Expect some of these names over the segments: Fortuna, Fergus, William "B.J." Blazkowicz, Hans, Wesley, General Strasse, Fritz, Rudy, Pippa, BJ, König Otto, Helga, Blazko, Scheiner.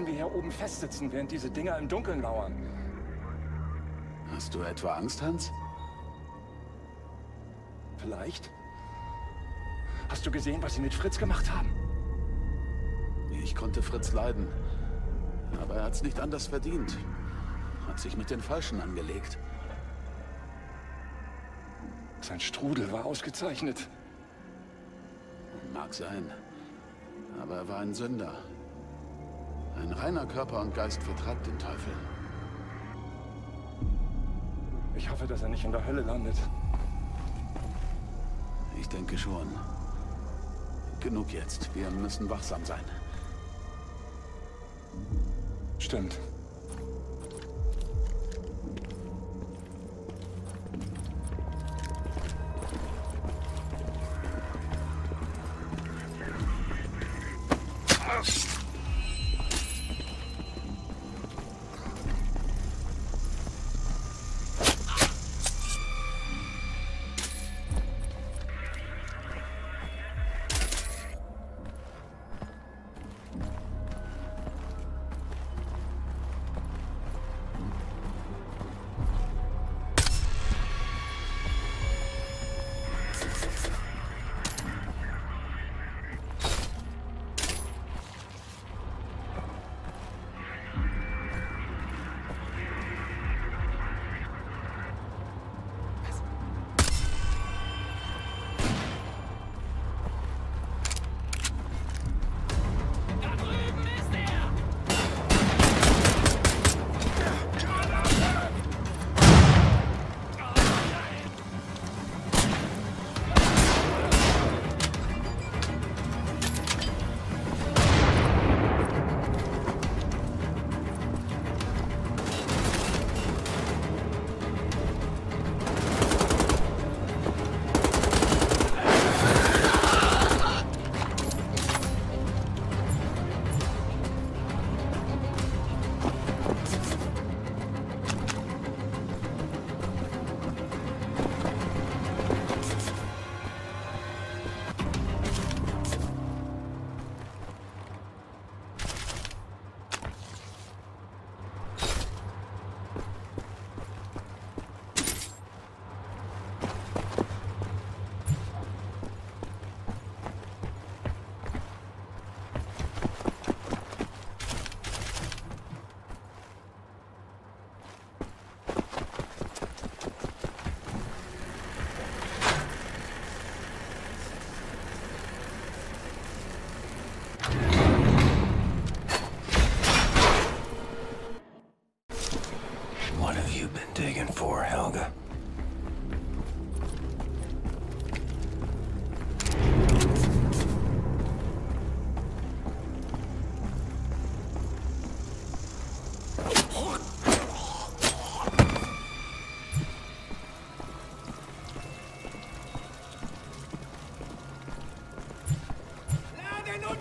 müssen wir hier oben festsitzen, während diese Dinger im Dunkeln lauern. Hast du etwa Angst, Hans? Vielleicht. Hast du gesehen, was sie mit Fritz gemacht haben? Ich konnte Fritz leiden. Aber er hat's nicht anders verdient. Hat sich mit den Falschen angelegt. Sein Strudel war ausgezeichnet. Mag sein. Aber er war ein Sünder. Ein reiner Körper und Geist vertreibt den Teufel. Ich hoffe, dass er nicht in der Hölle landet. Ich denke schon. Genug jetzt. Wir müssen wachsam sein. Stimmt.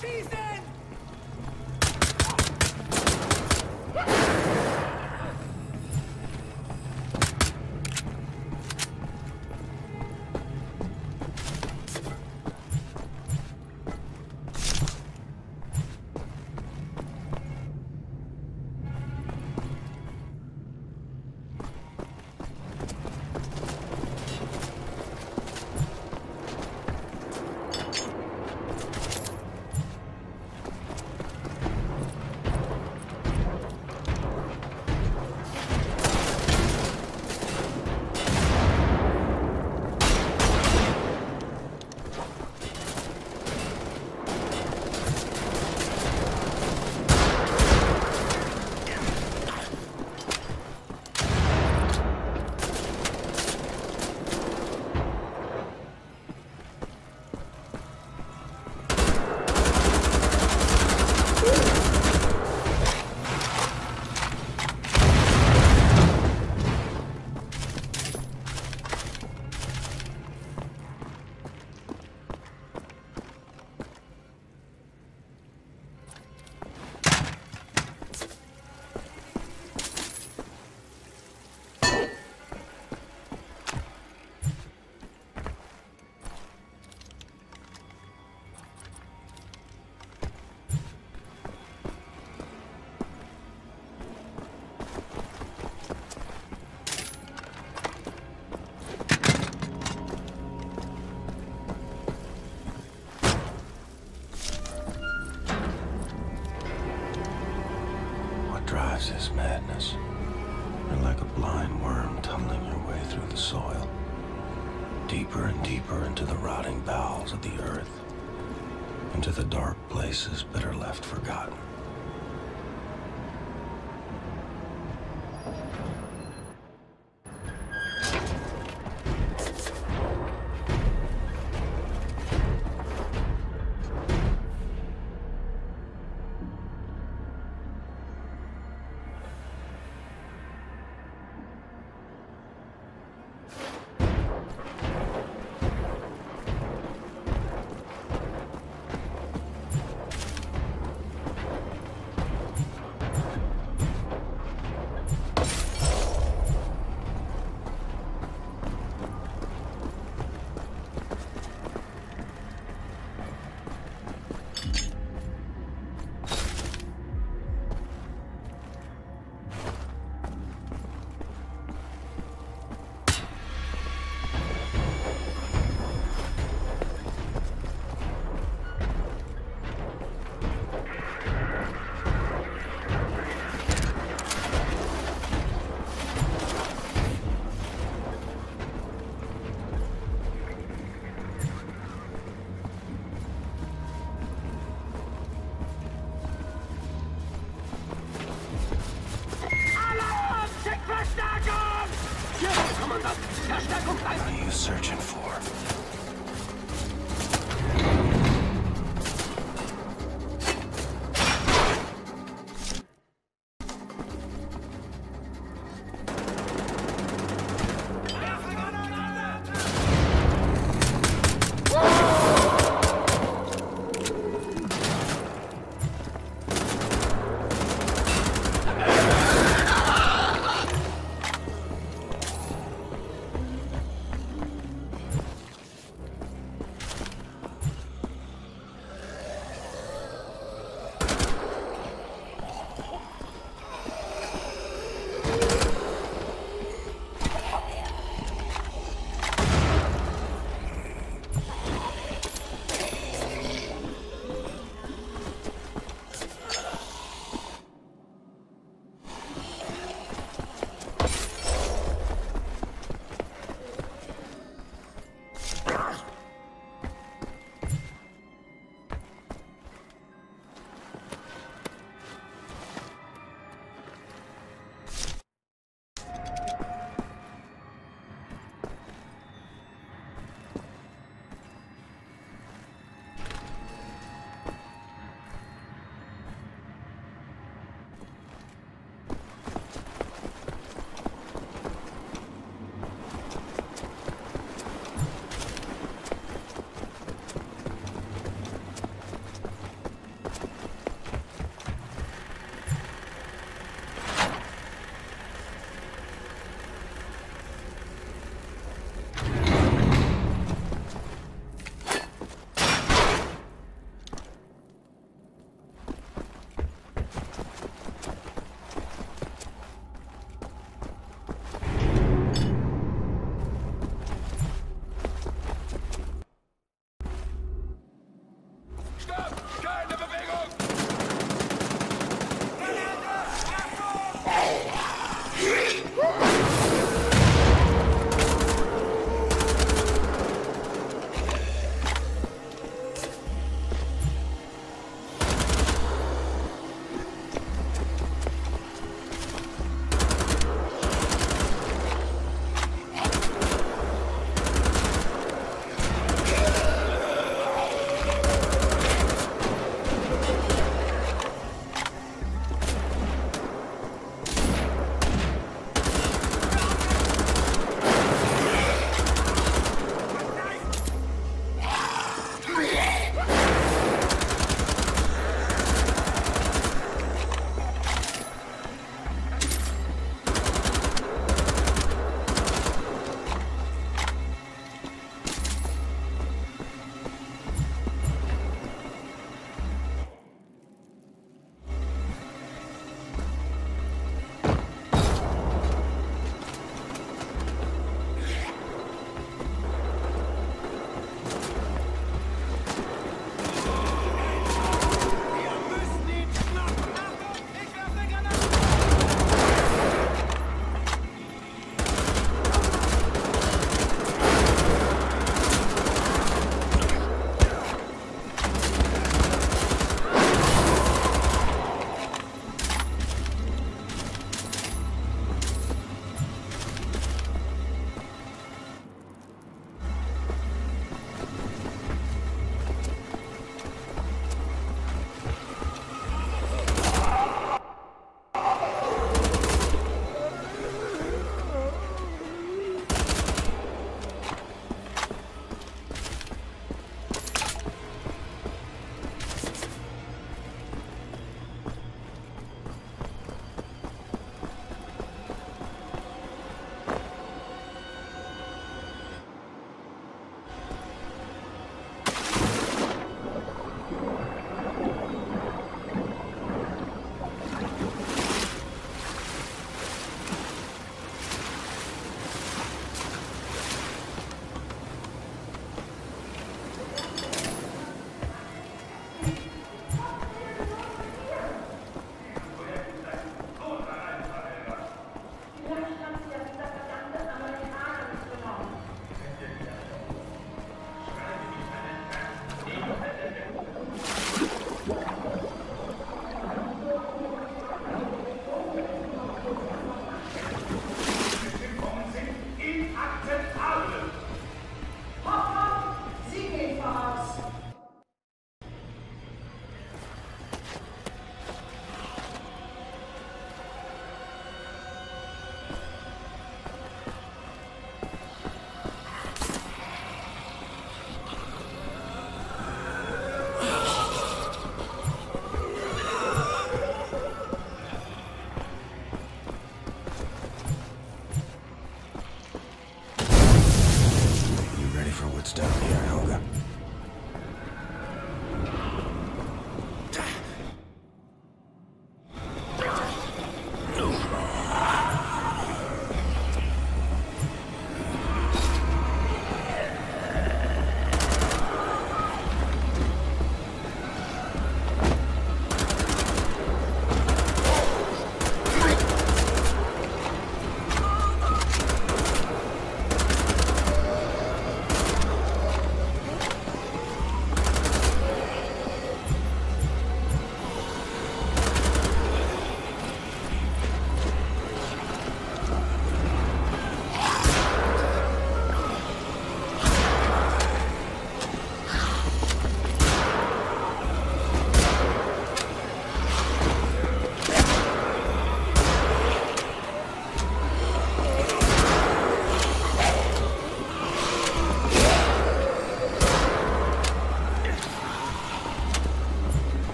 Schießen! drives this madness. You're like a blind worm tumbling your way through the soil, deeper and deeper into the rotting bowels of the earth, into the dark places better left forgotten.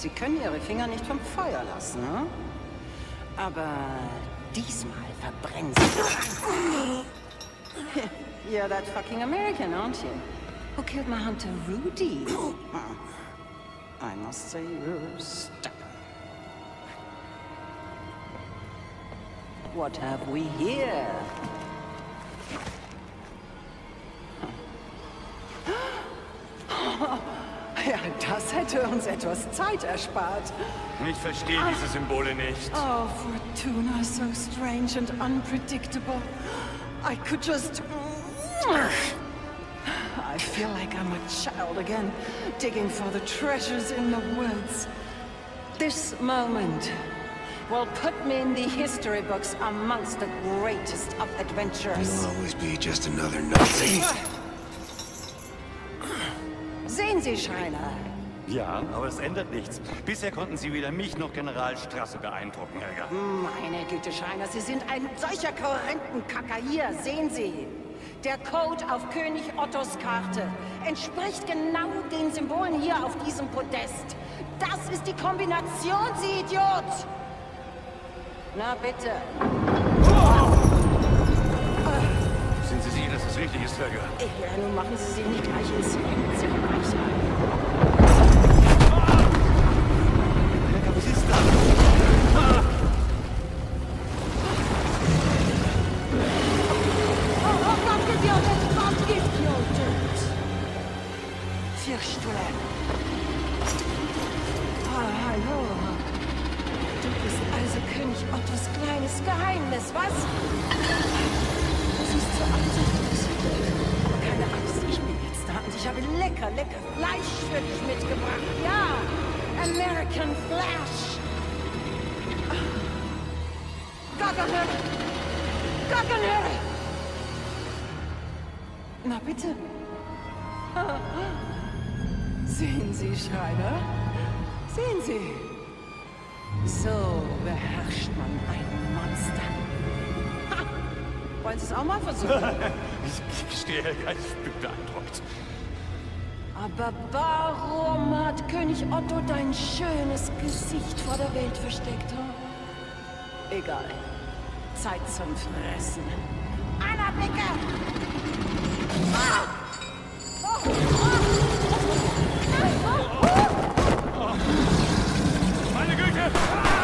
Sie können Ihre Finger nicht vom Feuer lassen, ne? Aber diesmal verbrennen Sie. You're that fucking American, aren't you? Who killed my hunter Rudy? I must say you're stuck. What have we here? Ja, das hätte uns etwas Zeit erspart. Ich verstehe diese Symbole nicht. Oh, Fortuna, so strange and unpredictable. I could just... I feel like I'm a child again, digging for the treasures in the woods. This moment will put me in the history books amongst the greatest of adventurers. You'll always be just another nothing. Sehen Sie, Scheiner. Ja, aber es ändert nichts. Bisher konnten Sie weder mich noch General Strasse beeindrucken, Helga. Meine Güte, Scheiner, Sie sind ein solcher Korrentenkacker. Hier, sehen Sie. Der Code auf König Ottos Karte entspricht genau den Symbolen hier auf diesem Podest. Das ist die Kombination, Sie Idiot! Na bitte. Oh! Sind Sie sicher, dass das richtig ist, Helga? Ja, nun machen Sie sich nicht gleich ins Hemd. Helga, was ist das? Oh, was getötet? Vierstule. Ah, hallo. Du bist also König Ottos kleines Geheimnis, was? Zur Ansicht. Keine Angst, ich bin jetzt da und ich habe lecker, lecker Fleisch für dich mitgebracht. Ja, American Flash. Gaggenhörer! Na bitte. Sehen Sie, Scheiner? Sehen Sie. So beherrscht man ein Monster. Wollen Sie es auch mal versuchen? Ich stehe beeindruckt. Aber warum hat König Otto dein schönes Gesicht vor der Welt versteckt? Oh? Egal. Zeit zum Fressen. Anna, Blicke! Ah! Oh, oh, oh, oh, oh. Meine Güte! Ah!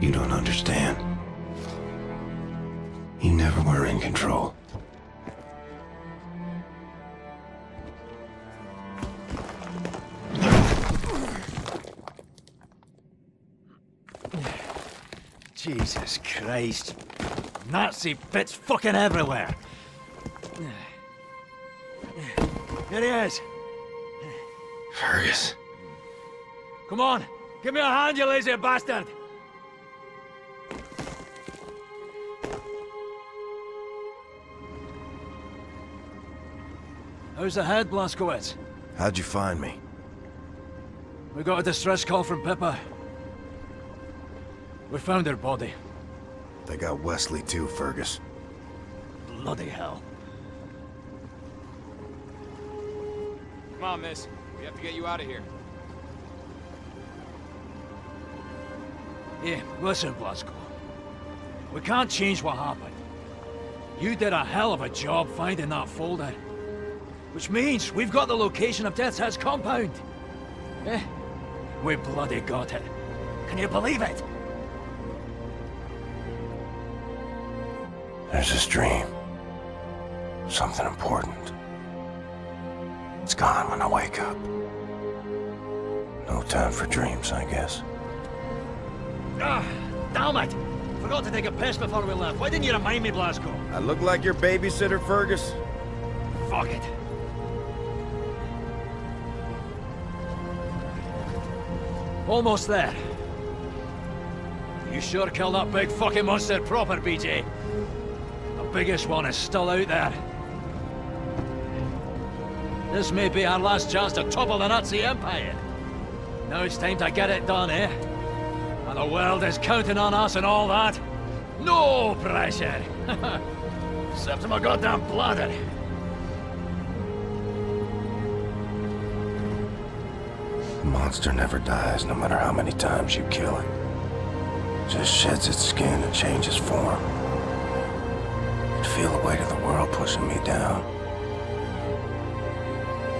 You don't understand. You never were in control. Jesus Christ. Nazi bits fucking everywhere. Here he is. Fergus. Come on. Give me a hand, you lazy bastard. How's the head, Blazkowicz? How'd you find me? We got a distress call from Pippa. We found her body. They got Wesley too, Fergus. Bloody hell. Come on, miss. We have to get you out of here. Yeah, listen, Blazko. We can't change what happened. You did a hell of a job finding that folder. Which means we've got the location of Death's Head's compound. Eh? We bloody got it. Can you believe it? There's this dream. Something important. It's gone when I wake up. No time for dreams, I guess. Ah, damn it! Forgot to take a piss before we left. Why didn't you remind me, Blazko? I look like your babysitter, Fergus. Fuck it. Almost there. You sure killed that big fucking monster proper, BJ. The biggest one is still out there. This may be our last chance to topple the Nazi Empire. Now it's time to get it done, eh? And the world is counting on us and all that. No pressure! Except for my goddamn bladder. The monster never dies, no matter how many times you kill it. Just sheds its skin and changes form. I'd feel the weight of the world pushing me down.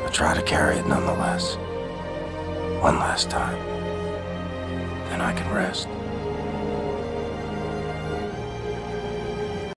I try to carry it nonetheless. One last time. Then I can rest.